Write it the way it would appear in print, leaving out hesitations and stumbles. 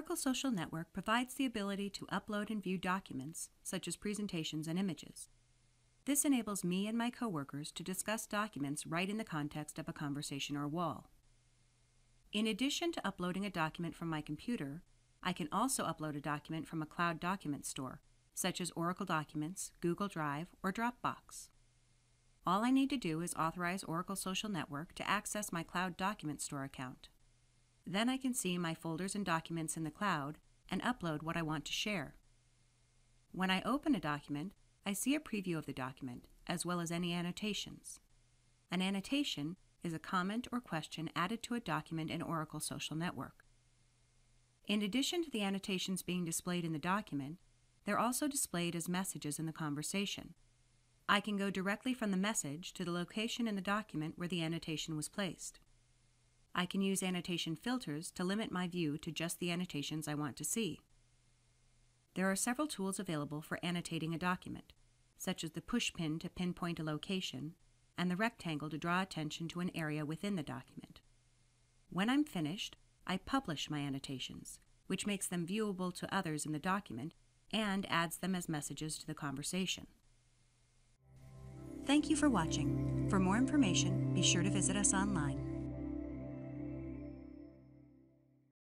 Oracle Social Network provides the ability to upload and view documents, such as presentations and images. This enables me and my coworkers to discuss documents right in the context of a conversation or wall. In addition to uploading a document from my computer, I can also upload a document from a cloud document store, such as Oracle Documents, Google Drive, or Dropbox. All I need to do is authorize Oracle Social Network to access my cloud document store account. Then I can see my folders and documents in the cloud and upload what I want to share. When I open a document, I see a preview of the document, as well as any annotations. An annotation is a comment or question added to a document in Oracle Social Network. In addition to the annotations being displayed in the document, they're also displayed as messages in the conversation. I can go directly from the message to the location in the document where the annotation was placed. I can use annotation filters to limit my view to just the annotations I want to see. There are several tools available for annotating a document, such as the push pin to pinpoint a location and the rectangle to draw attention to an area within the document. When I'm finished, I publish my annotations, which makes them viewable to others in the document and adds them as messages to the conversation. Thank you for watching. For more information, be sure to visit us online.